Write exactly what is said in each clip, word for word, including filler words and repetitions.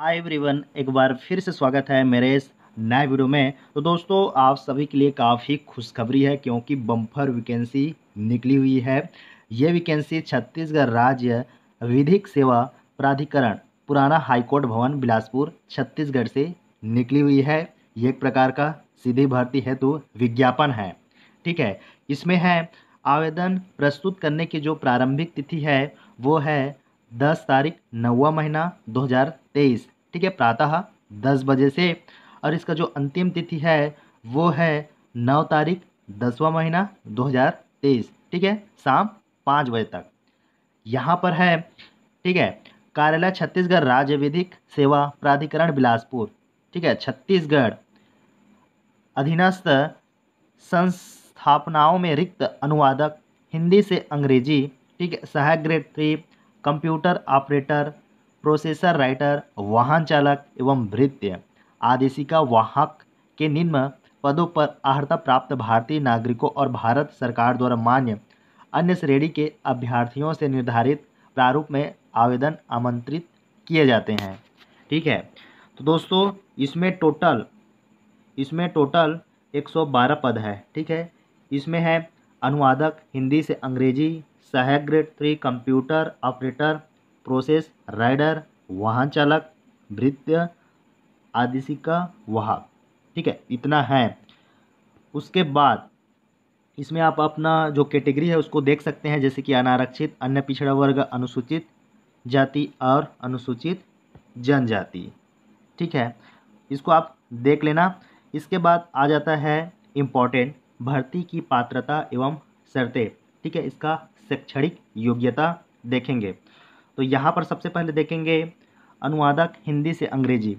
Hi everyone, एक बार फिर से स्वागत है मेरे इस नए वीडियो में। तो दोस्तों, आप सभी के लिए काफ़ी खुशखबरी है क्योंकि बम्पर वैकेंसी निकली हुई है। ये वैकेंसी छत्तीसगढ़ राज्य विधिक सेवा प्राधिकरण पुराना हाईकोर्ट भवन बिलासपुर छत्तीसगढ़ से निकली हुई है। ये एक प्रकार का सीधी भर्ती हेतु विज्ञापन है, ठीक है। इसमें है आवेदन प्रस्तुत करने की जो प्रारंभिक तिथि है वो है दस तारीख नौवा महीना दो हज़ार तेईस, ठीक है, प्रातः दस बजे से। और इसका जो अंतिम तिथि है वो है नौ तारीख दसवा महीना दो हज़ार तेईस, ठीक है, शाम पाँच बजे तक यहाँ पर है, ठीक है। कार्यालय छत्तीसगढ़ राज्य विधिक सेवा प्राधिकरण बिलासपुर, ठीक है। छत्तीसगढ़ अधीनस्थ संस्थापनाओं में रिक्त अनुवादक, हिंदी से अंग्रेजी, ठीक है, सहायक grade three, computer operator, processor writer, वाहन चालक एवं भृत्य आदेशिका वाहक के निम्न पदों पर अर्हता प्राप्त भारतीय नागरिकों और भारत सरकार द्वारा मान्य अन्य श्रेणी के अभ्यर्थियों से निर्धारित प्रारूप में आवेदन आमंत्रित किए जाते हैं, ठीक है। तो दोस्तों, इसमें टोटल इसमें टोटल एक सौ बारह पद है, ठीक है। इसमें है अनुवादक, हिंदी से अंग्रेजी, सहायक grade three, computer operator, process rider, वाहन चालक, भृत्य आदिशिका वाहक, ठीक है, इतना है। उसके बाद इसमें आप अपना जो कैटेगरी है उसको देख सकते हैं, जैसे कि अनारक्षित, अन्य पिछड़ा वर्ग, अनुसूचित जाति और अनुसूचित जनजाति, ठीक है, इसको आप देख लेना। इसके बाद आ जाता है इम्पोर्टेंट, भर्ती की पात्रता एवं शर्तें, ठीक है। इसका शैक्षणिक योग्यता देखेंगे तो यहाँ पर सबसे पहले देखेंगे अनुवादक, हिंदी से अंग्रेजी,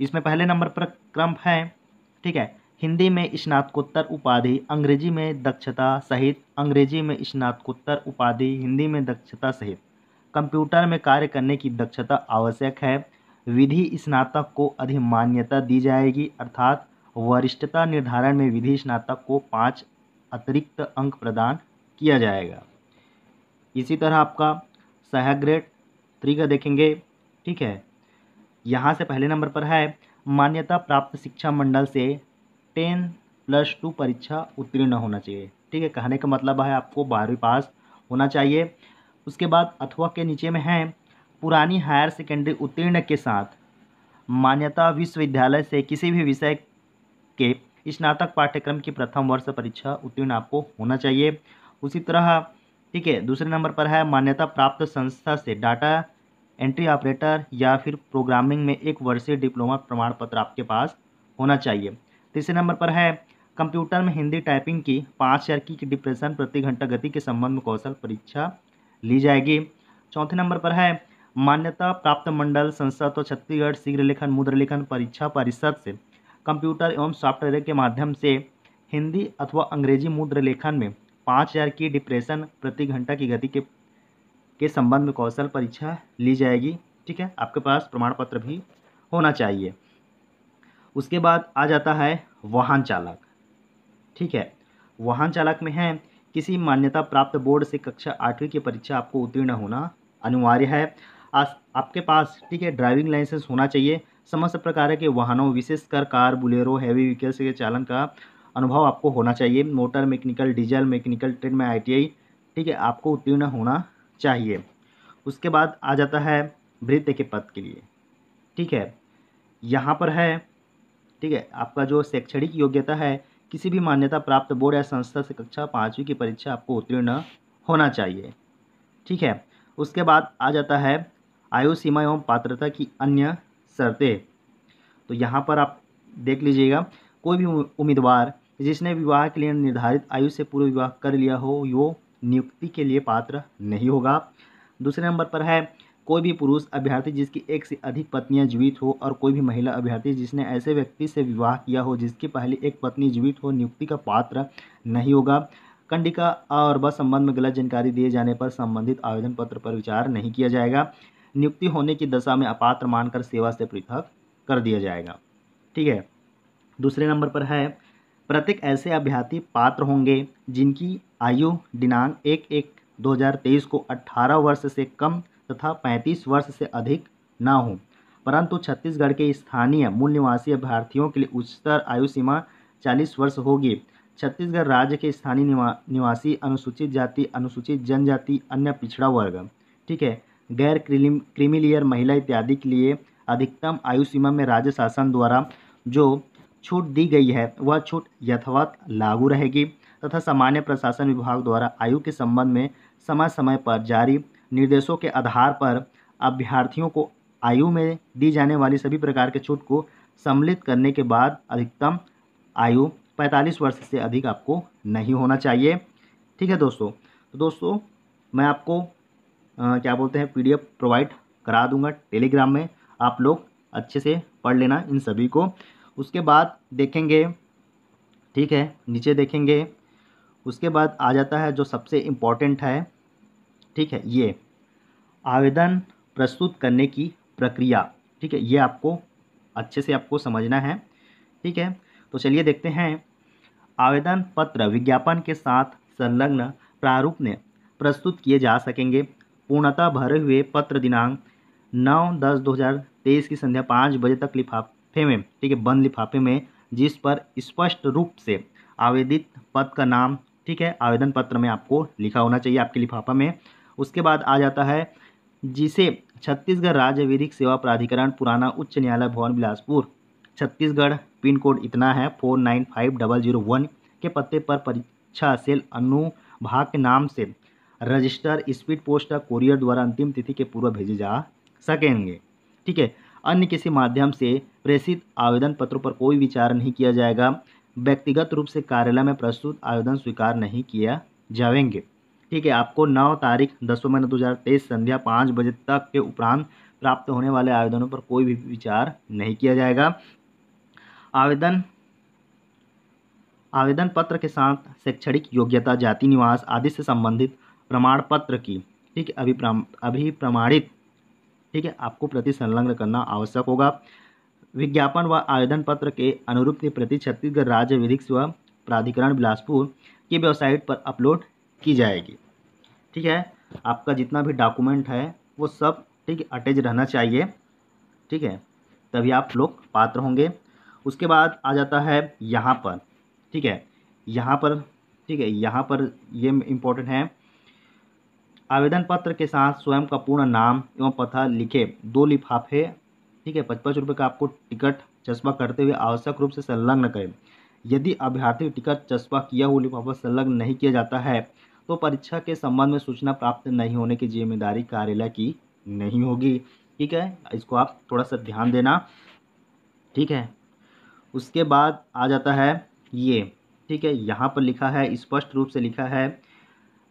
इसमें पहले नंबर पर क्रम है, ठीक है। हिंदी में स्नातकोत्तर उपाधि, अंग्रेजी में दक्षता सहित, अंग्रेजी में स्नातकोत्तर उपाधि, हिंदी में दक्षता सहित, कंप्यूटर में कार्य करने की दक्षता आवश्यक है। विधि स्नातक को अधिमान्यता दी जाएगी, अर्थात वरिष्ठता निर्धारण में विधि स्नातक को पाँच अतिरिक्त अंक प्रदान किया जाएगा। इसी तरह आपका सहायक ग्रेड थ्री का देखेंगे, ठीक है। यहाँ से पहले नंबर पर है मान्यता प्राप्त शिक्षा मंडल से टेन प्लस टू परीक्षा उत्तीर्ण होना चाहिए, ठीक है। कहने का मतलब है आपको बारहवीं पास होना चाहिए। उसके बाद अथवा के नीचे में है पुरानी हायर सेकेंडरी उत्तीर्ण के साथ मान्यता विश्वविद्यालय से किसी भी विषय के स्नातक पाठ्यक्रम की प्रथम वर्ष परीक्षा उत्तीर्ण आपको होना चाहिए। उसी तरह, ठीक है, दूसरे नंबर पर है मान्यता प्राप्त संस्था से डाटा एंट्री ऑपरेटर या फिर प्रोग्रामिंग में एक वर्षीय डिप्लोमा प्रमाण पत्र आपके पास होना चाहिए। तीसरे नंबर पर है कंप्यूटर में हिंदी टाइपिंग की पाँच चरखी की डिप्रेशन प्रति घंटा गति के संबंध में कौशल परीक्षा ली जाएगी। चौथे नंबर पर है मान्यता प्राप्त मंडल संस्था तो छत्तीसगढ़ शीघ्र लेखन मुद्र लेखन परीक्षा परिषद से कंप्यूटर एवं सॉफ्टवेयर के माध्यम से हिंदी अथवा अंग्रेजी मुद्र लेखन में पाँच हज़ार की डिप्रेशन प्रति घंटा की गति के के संबंध में कौशल परीक्षा ली जाएगी, ठीक है। आपके पास प्रमाण पत्र भी होना चाहिए। उसके बाद आ जाता है वाहन चालक, ठीक है। वाहन चालक में है किसी मान्यता प्राप्त बोर्ड से कक्षा आठवीं की परीक्षा आपको उत्तीर्ण होना अनिवार्य है। आज आपके पास, ठीक है, ड्राइविंग लाइसेंस होना चाहिए। समस्त प्रकार के वाहनों विशेषकर कार, बुलेरो, हैवी व्हीकल्स के चालन का अनुभव आपको होना चाहिए। Motor mechanical, diesel mechanical trade में आई टी आई, ठीक है, आपको उत्तीर्ण होना चाहिए। उसके बाद आ जाता है भृत्य के पद के लिए, ठीक है। यहाँ पर है, ठीक है, आपका जो शैक्षणिक योग्यता है किसी भी मान्यता प्राप्त बोर्ड या संस्था से कक्षा पाँचवीं की परीक्षा आपको उत्तीर्ण होना चाहिए, ठीक है। उसके बाद आ जाता है आयु सीमा एवं पात्रता की अन्य शर्तें। तो यहाँ पर आप देख लीजिएगा, कोई भी उम्मीदवार जिसने विवाह के लिए निर्धारित आयु से पूर्व विवाह कर लिया हो यो नियुक्ति के लिए पात्र नहीं होगा। दूसरे नंबर पर है कोई भी पुरुष अभ्यर्थी जिसकी एक से अधिक पत्नियां जीवित हो और कोई भी महिला अभ्यर्थी जिसने ऐसे व्यक्ति से विवाह किया हो जिसकी पहले एक पत्नी जीवित हो नियुक्ति का पात्र नहीं होगा। कंडिका और ब संबंध में गलत जानकारी दिए जाने पर संबंधित आवेदन पत्र पर विचार नहीं किया जाएगा। नियुक्ति होने की दशा में अपात्र मानकर सेवा से पृथक कर दिया जाएगा, ठीक है। दूसरे नंबर पर है प्रत्येक ऐसे अभ्यर्थी पात्र होंगे जिनकी आयु दिनांक एक एक दो हज़ार तेईस को अठारह वर्ष से कम तथा पैंतीस वर्ष से अधिक ना हो। परंतु छत्तीसगढ़ के स्थानीय मूल निवासी अभ्यर्थियों के लिए उच्चतर आयु सीमा चालीस वर्ष होगी। छत्तीसगढ़ राज्य के स्थानीय निवा, निवासी अनुसूचित जाति, अनुसूचित जनजाति, अन्य पिछड़ा वर्ग, ठीक है, गैर क्रीमिलियर महिला इत्यादि के लिए अधिकतम आयु सीमा में राज्य शासन द्वारा जो छूट दी गई है वह छूट यथावत लागू रहेगी तथा सामान्य प्रशासन विभाग द्वारा आयु के संबंध में समय समय पर जारी निर्देशों के आधार पर अभ्यर्थियों को आयु में दी जाने वाली सभी प्रकार के छूट को सम्मिलित करने के बाद अधिकतम आयु पैंतालीस वर्ष से अधिक आपको नहीं होना चाहिए। ठीक है दोस्तों, तो दोस्तों मैं आपको आ, क्या बोलते हैं पीडीएफ प्रोवाइड करा दूंगा टेलीग्राम में, आप लोग अच्छे से पढ़ लेना इन सभी को। उसके बाद देखेंगे, ठीक है, नीचे देखेंगे, उसके बाद आ जाता है जो सबसे इम्पोर्टेंट है, ठीक है, ये आवेदन प्रस्तुत करने की प्रक्रिया, ठीक है, ये आपको अच्छे से आपको समझना है। ठीक है, तो चलिए देखते हैं। आवेदन पत्र विज्ञापन के साथ संलग्न प्रारूप में प्रस्तुत किए जा सकेंगे। पूर्णतः भरे हुए पत्र दिनांक नौ दस दो हज़ार तेईस की संध्या पाँच बजे तक लिफाफे में, ठीक है, बंद लिफाफे में, जिस पर स्पष्ट रूप से आवेदित पद का नाम, ठीक है, आवेदन पत्र में आपको लिखा होना चाहिए आपके लिफाफा में। उसके बाद आ जाता है जिसे छत्तीसगढ़ राज्य विधिक सेवा प्राधिकरण, पुराना उच्च न्यायालय भवन, बिलासपुर, छत्तीसगढ़, पिन कोड इतना है four nine five double zero one, के पते पर परीक्षा सेल अनुभाग के नाम से रजिस्टर स्पीड पोस्ट या कोरियर द्वारा अंतिम तिथि के पूर्व भेजे जा सकेंगे। ठीक है, अन्य किसी माध्यम से प्रेषित आवेदन पत्रों पर कोई विचार नहीं किया जाएगा। व्यक्तिगत रूप से कार्यालय में प्रस्तुत आवेदन स्वीकार नहीं किया जाएंगे। ठीक है, आपको नौ तारीख दसवें महीने दो हज़ार तेईस संध्या पाँच बजे तक के उपरांत प्राप्त होने वाले आवेदनों पर कोई भी विचार नहीं किया जाएगा। आवेदन आवेदन पत्र के साथ शैक्षणिक योग्यता, जाति, निवास आदि से संबंधित प्रमाण पत्र की, ठीक है, अभि अभी प्रमाणित, ठीक है, आपको प्रति संलग्न करना आवश्यक होगा। विज्ञापन व आवेदन पत्र के अनुरूप की प्रति छत्तीसगढ़ राज्य विधिक सेवा प्राधिकरण बिलासपुर की वेबसाइट पर अपलोड की जाएगी। ठीक है, आपका जितना भी डॉक्यूमेंट है वो सब, ठीक है, अटैच रहना चाहिए। ठीक है, तभी आप लोग पात्र होंगे। उसके बाद आ जाता है यहाँ पर, ठीक है, यहाँ पर, ठीक है, यहाँ पर ये इम्पोर्टेंट है। आवेदन पत्र के साथ स्वयं का पूर्ण नाम एवं पता लिखे दो लिफाफे, ठीक है, पचपन रुपये का आपको टिकट चस्पा करते हुए आवश्यक रूप से संलग्न करें। यदि अभ्यर्थी टिकट चस्पा किया हुआ लिफाफा संलग्न नहीं किया जाता है तो परीक्षा के संबंध में सूचना प्राप्त नहीं होने की जिम्मेदारी कार्यालय की नहीं होगी। ठीक है, इसको आप थोड़ा सा ध्यान देना। ठीक है, उसके बाद आ जाता है ये, ठीक है, यहाँ पर लिखा है, स्पष्ट रूप से लिखा है,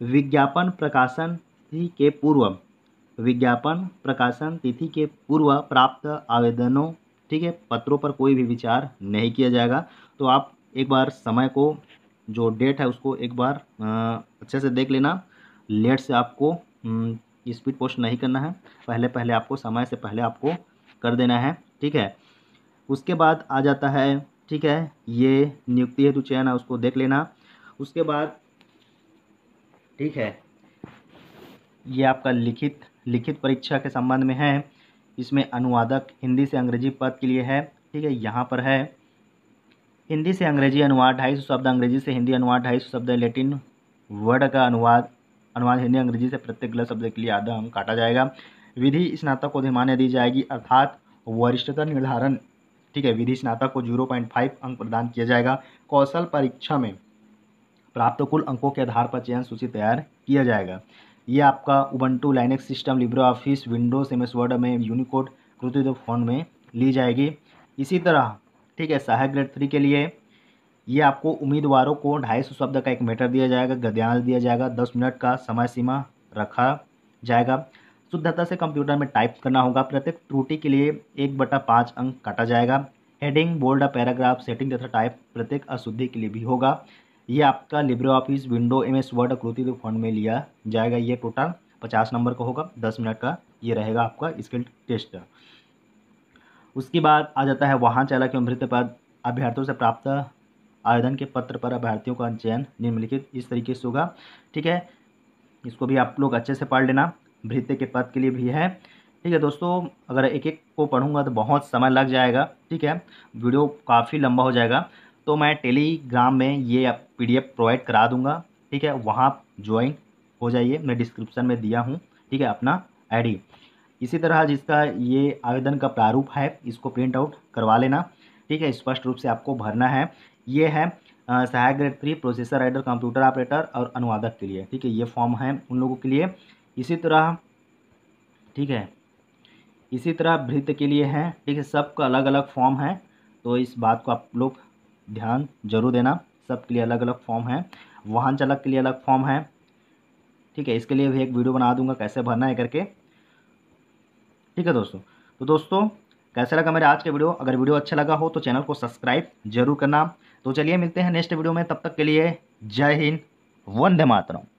विज्ञापन प्रकाशन तिथि के पूर्व विज्ञापन प्रकाशन तिथि के पूर्व प्राप्त आवेदनों, ठीक है, पत्रों पर कोई भी विचार नहीं किया जाएगा। तो आप एक बार समय को, जो डेट है उसको एक बार आ, अच्छे से देख लेना। लेट से आपको स्पीड पोस्ट नहीं करना है, पहले पहले आपको समय से पहले आपको कर देना है। ठीक है, उसके बाद आ जाता है, ठीक है, ये नियुक्ति हेतु चयन है उसको देख लेना। उसके बाद, ठीक है, ये आपका लिखित लिखित परीक्षा के संबंध में है। इसमें अनुवादक हिंदी से अंग्रेजी पद के लिए है। ठीक है, यहाँ पर है हिंदी से अंग्रेजी अनुवाद ढाई सौ शब्द, अंग्रेजी से हिंदी अनुवाद ढाई सौ शब्द, लैटिन वर्ड का अनुवाद अनुवाद हिंदी अंग्रेजी से प्रत्येक गलत शब्द के लिए आधा अंक काटा जाएगा। विधि स्नातक को अधिमान्य दी जाएगी, अर्थात वरिष्ठता निर्धारण, ठीक है, विधि स्नातक को जीरो पॉइंट फाइव अंक प्रदान किया जाएगा। कौशल परीक्षा में प्राप्त कुल अंकों के आधार पर चयन सूची तैयार किया जाएगा। ये आपका Ubuntu, Linux system, Libre Office, Windows, M S Word में, यूनिकोड, कृतित्व फॉन्ट में ली जाएगी। इसी तरह, ठीक है, सहायक ग्रेड थ्री के लिए ये आपको उम्मीदवारों को ढाई सौ शब्द का एक मीटर दिया जाएगा, गद्यांश दिया जाएगा, दस मिनट का समय सीमा रखा जाएगा। शुद्धता से कंप्यूटर में टाइप करना होगा। प्रत्येक त्रुटि के लिए एक बटा पाँच अंक काटा जाएगा। हेडिंग, बोल्ड, पैराग्राफ सेटिंग तथा टाइप प्रत्येक अशुद्धि के लिए भी होगा। ये आपका Libre Office, window, M S Word, कृतित्व फॉन्ट में लिया जाएगा। ये टोटल पचास नंबर का होगा, दस मिनट का ये रहेगा आपका स्किल टेस्ट। उसके बाद आ जाता है वाहन चालक एवं भृत्य पद। अभ्यर्थियों से प्राप्त आवेदन के पत्र पर अभ्यर्थियों का चयन निम्नलिखित इस तरीके से होगा। ठीक है, इसको भी आप लोग अच्छे से पढ़ लेना। भृत्य के पद के लिए भी है। ठीक है दोस्तों, अगर एक एक को पढ़ूंगा तो बहुत समय लग जाएगा, ठीक है, वीडियो काफ़ी लंबा हो जाएगा। तो मैं टेलीग्राम में ये पीडीएफ प्रोवाइड करा दूंगा, ठीक है, वहाँ ज्वाइन हो जाइए, मैं डिस्क्रिप्शन में दिया हूँ, ठीक है, अपना आईडी। इसी तरह जिसका ये आवेदन का प्रारूप है इसको प्रिंट आउट करवा लेना, ठीक है, स्पष्ट रूप से आपको भरना है। ये है सहायक grade three processor rider, computer operator और अनुवादक के लिए, ठीक है, ये फॉर्म है उन लोगों के लिए। इसी तरह ठीक है, इसी तरह भृत्य के लिए है, ठीक है, सबका अलग अलग फॉर्म है, तो इस बात को आप लोग ध्यान जरूर देना, सबके लिए अलग अलग फॉर्म है। वाहन चालक के लिए अलग फॉर्म है, ठीक है, इसके लिए भी एक वीडियो बना दूंगा कैसे भरना है करके, ठीक है दोस्तों। तो दोस्तों कैसा लगा मेरा आज का वीडियो? अगर वीडियो अच्छा लगा हो तो चैनल को सब्सक्राइब जरूर करना। तो चलिए मिलते हैं नेक्स्ट वीडियो में, तब तक के लिए जय हिंद, वंदे मातरम।